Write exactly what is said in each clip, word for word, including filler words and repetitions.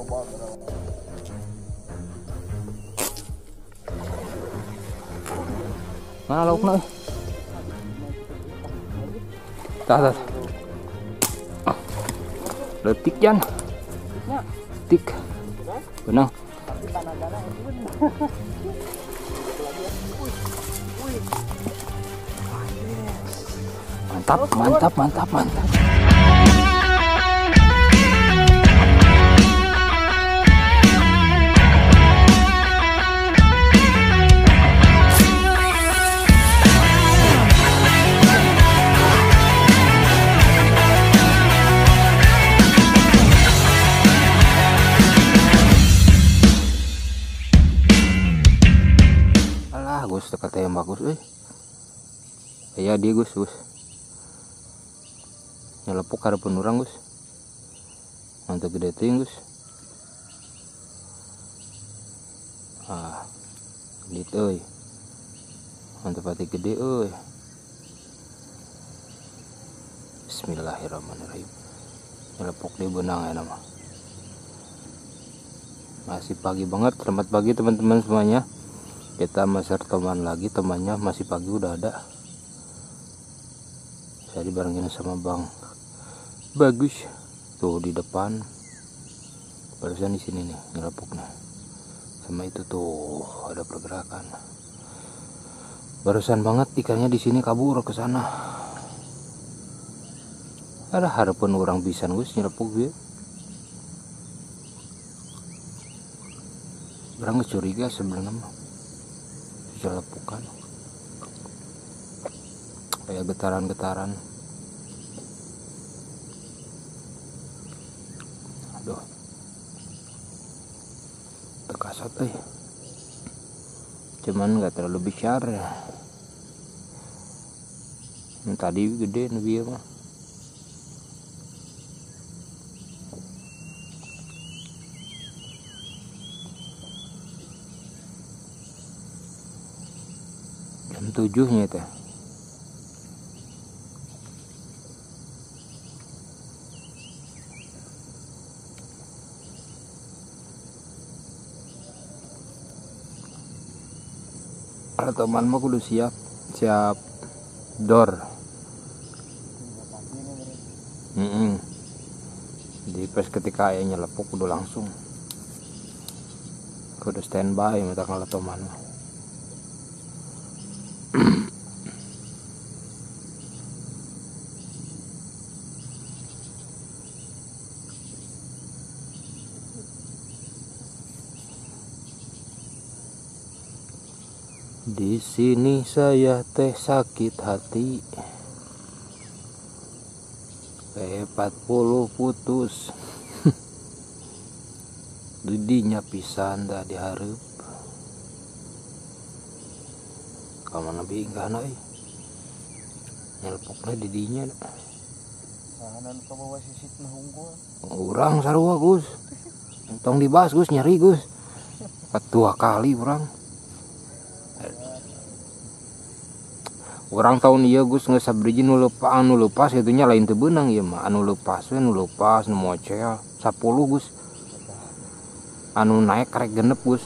coba gerak. Mana lauknya? Dah dah. Letik jan. Letik. Benang. Mantap, mantap, mantap, mantap. Alah, Gus, dekat yang bagus, eh. Ya dia Gus, Gus. Nyelepuk ada penurang Gus, mantap gede ting Gus. Ah, gede oi, mantap hati gede oi. Bismillahirrahmanirrahim. Nyelepuk di benang ya nama. Masih pagi banget, selamat pagi teman-teman semuanya. Kita masih teman lagi, temannya masih pagi udah ada. Saya dibarengin sama Bang Bagus tuh di depan, barusan di sini nih nyelepuknya, sama itu tuh ada pergerakan. Barusan banget ikannya di sini kabur ke sana. Ada harapan orang bisa Gus nyelepuk dia. Orang curiga sebenarnya nyelepukan, kayak getaran-getaran. Aduh, terkasat eh, cuman nggak terlalu besar ya. Yang tadi gede nabi ya mah. Jam tujuhnya teh. Teman mau kudu siap siap dor mm -mm. Jadi pas ketika ayahnya lepuk kudu langsung kudu standby minta kalau teman di sini saya teh sakit hati P empat puluh putus dudinya pisan dah diharap kamu nabi enggak naik nyelpoknya didinya kanan ke bawah sisit nahunggul orang sarua Gus tong dibahas Gus nyari Gus dua kali orang. Orang tahun iya Gus nggak sabriji nu lepas anu lepas itunya lain tebenang ya mah anu lepas we nu lepas nu mocel sepuluh Gus anu naik karek genep Gus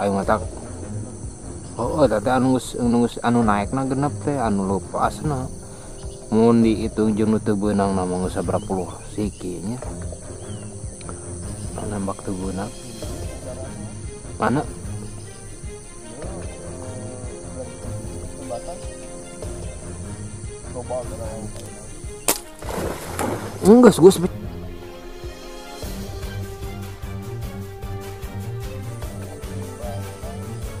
ayo ngatak oh, oh tadi anu anu anu naik na genep teh anu lepas na mau dihitung jeung nu tebenang nama nggak sabar puluh sikinya nambak tebenang mana enggak gue sebut enggak gue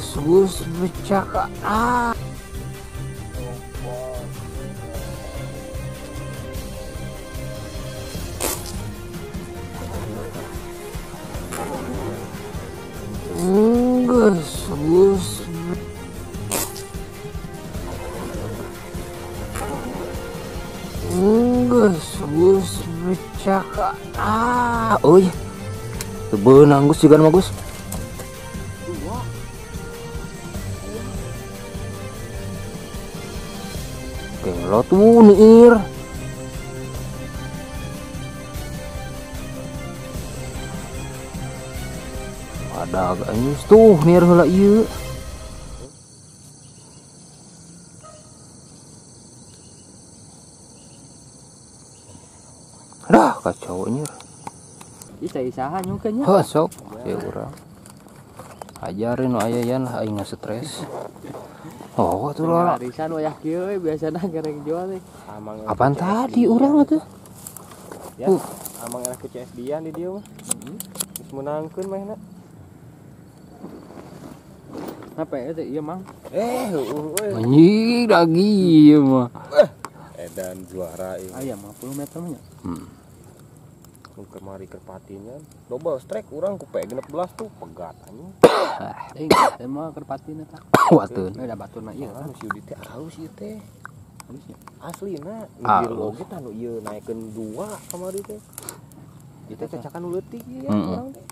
sebut cakap ah Gus, Gus, Gus bercakap. Ah, oi, tebenang Gus juga nama Gus. Lo tuh niir. Ada guys tuh niir heula ieu. Dah kacau niir. Bisa isaha nyukeun nya. Heuh sok, ya urang. Ajarin nu aya yan lah aing ngestres. Oh, tuh lo arisan wayah kieu we biasana gereng jual teh. Apaan tadi urang atuh? Ya, amang era C S D-an di dieu mah. Heeh. Geus meunangkeun mahna. Apa eta ieu mang? Eh, heueuh. Anjing lagi ieu mah. Edan juara ieu. Aya lima puluh meter mah nya. Heeh. Kemari kerpatinya double strike orang kupe genep belas tuh pegat anjing. Deing emang kerpatina tah. Watun. Ada batuna ieu kan si Yudi teh haus ieu teh. Aslina ngir loge tah nu ieu naikeun dua kamari teh. Kita cacakan leutik ieu urang teh.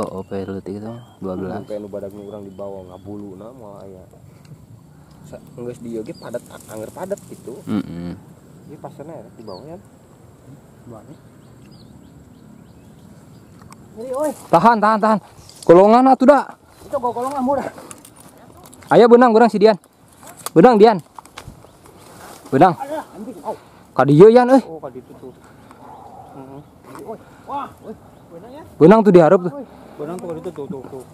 Heeh, pe leutik teh dua belas. Kayak nu badag urang di bawah ngabuluna moal aya. Geus dieu ge padat anger padat gitu. Heeh. Ieu pasana di bawah ya. Bawahnya. Tahan, tahan, tahan. Golongan atuh da. Itu gua golongan murah. Ayo benang urang si Dian. Benang Dian. Benang. Ka dieu yan euy. Oh, ka ditu tuh. Heeh. Oi. Wah, oi. Benang ya. Benang tuh diharap tuh. Benang tuh ka ditu tuh, tuh, tuh.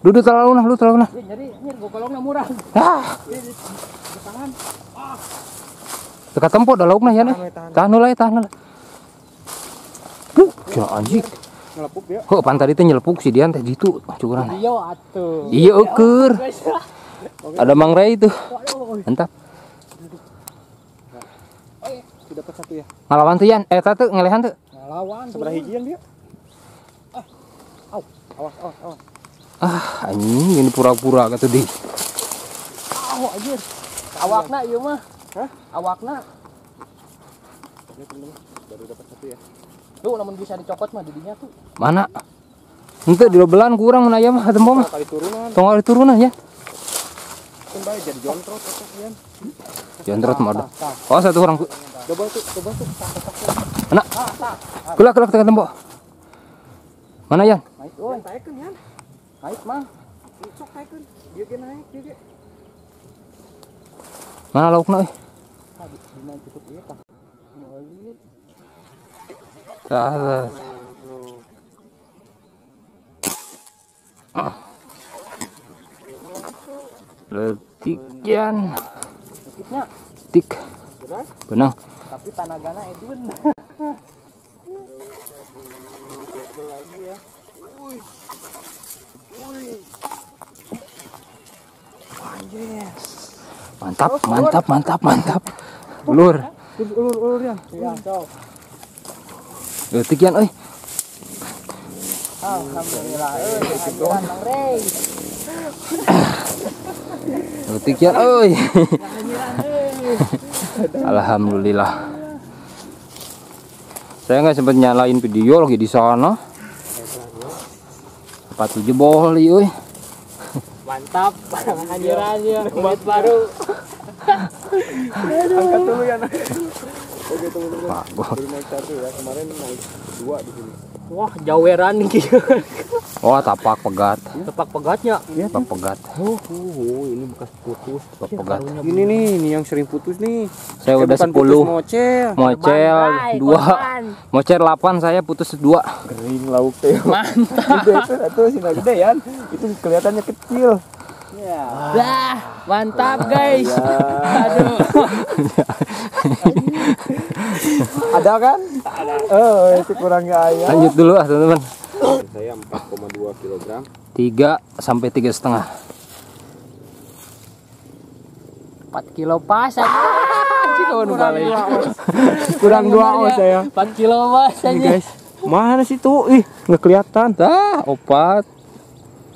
Dudu terlalu nah, lu terlalu nah. Nyeri, nyeri gua golongna murah. Hah. Tahan. Wah. Dekat tempo da laukna yan euy. Tahan heula, tahan heula. Duh, ya anjing. Nyelepuk ya. Kok pan tadi teh nyelepuk si Dian teh gitu cukuran. Iya atuh. Iya eueur. Ada MangRey itu. Mantap. Oh iya, sudah dapat satu ya. Ngalawan teh Yan, eh teh ngelehan teh. Ngalawan. Seberah hijian dia. Ah. Au, awas awas awas. Ah, anjing ini pura-pura kata deh. Au anjir. Awakna ieu mah. Hah? Awakna. Ini teman baru dapat satu ya. Tuh namun bisa dicokot mah didinya tuh. Mana? Henteu di lobelan kurang mun aya mah tempo mah. Kali turunan. Tong kali turunan nya. Kembali jadi jontrot eta kian. Jontrot mah ada. Oh satu orang. Coba tuh, coba tuh. Mana? Kulak-kulak tengah tempo. Mana Yan? Naik euy. Taekeun Yan. Naik mah. Sok taekeun. Dieu ge naik, dieu ge. Mana laukna euy? Tadi dina cukup ieu tah. Tahan. Ah. Letikian. Tiknya. Tik. Benang. Tapi tanagana edun. Lagi ya. Woi. Woi. Mantap, mantap, mantap, mantap. Ulur. Ulur, ulur ya. Iya, cow. Leutik yan euy. Alhamdulillah euy, alhamdulillah MangRey. Leutik yan euy. Alhamdulillah. Saya nggak sempat nyalain video lagi di sana. Sepatu jebol euy. Mantap, anjurannya buat baru. Angkat dulu ya. Oke teman-teman, baru naik satu ya, kemarin naik dua di sini. Wah, jaweran nih. Wah, tapak pegat. Tapak pegatnya? Iya, tapak pegat. Oh, ini bekas putus. Tapak pegat. Ini nih, ini yang sering putus nih. Saya udah sepuluh. Mocel, mocel dua, mocel delapan, saya putus dua. Kering lauk teh. Mantap. Itu sih nggak gede ya, itu kelihatannya kecil. Dah, mantap guys. Aduh. Ada kan? Ada. Oh, itu kurang ayam. Lanjut dulu ah, teman-teman. Saya empat koma dua kilogram. tiga sampai tiga koma lima. empat kilo pas aja. Kurang dua ons saya. empat kilo pas aja. Guys, mana sih tuh? Ih, enggak kelihatan. Tah, opat.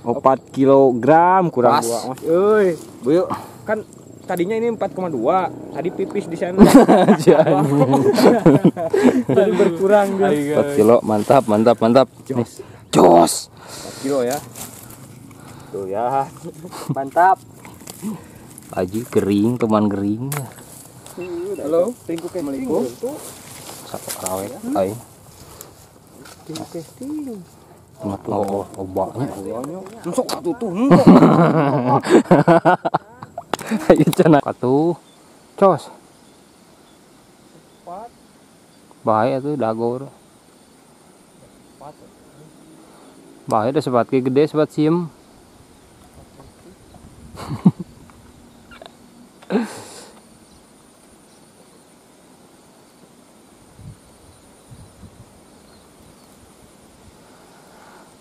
empat kilogram kurang dua. Euy, Bu, kan tadinya ini empat koma dua. Tadi pipis di sana. Tadi berkurang dia. empat kilo, mantap, mantap, mantap. Jos. Jos. empat kilo ya. Tuh ya. Mantap. Aji kering, teman kering. Halo, tinggu ke tinggu. Satu kerawe, ay. Tinggu ke tinggu. Mat lo obaknya. Masuk katu tuh. Ayo cana katu, cos. Bahaya tuh dagor. Bahaya ada sebat ke gede sebat siem.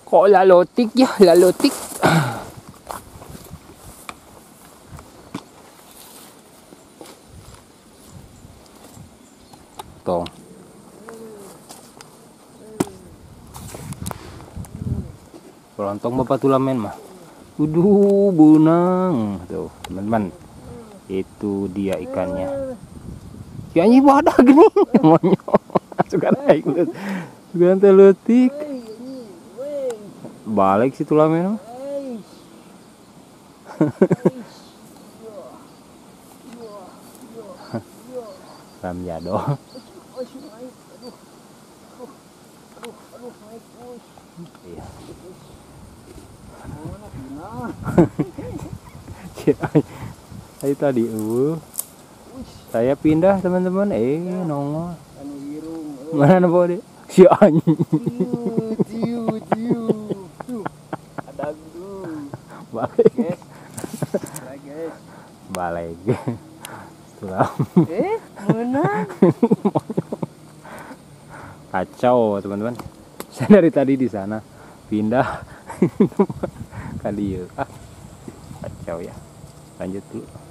Kok lalotik ya, lalotik. Tuh. Pelontong bapak tulamen mah. Uduh, bunang. Tuh, teman-teman. Itu dia ikannya. Ikannya wadah gini. Suka naik. Suka telotik. Balik situ lah men. Ram jado. Saya tadi uh, saya pindah teman-teman. Eh nongol. Mana nopo deh? Si anjing. Balik balik tulang eh mana kacau teman-teman. Saya dari tadi di sana pindah kali ya, ah kacau ya. Lanjut dulu.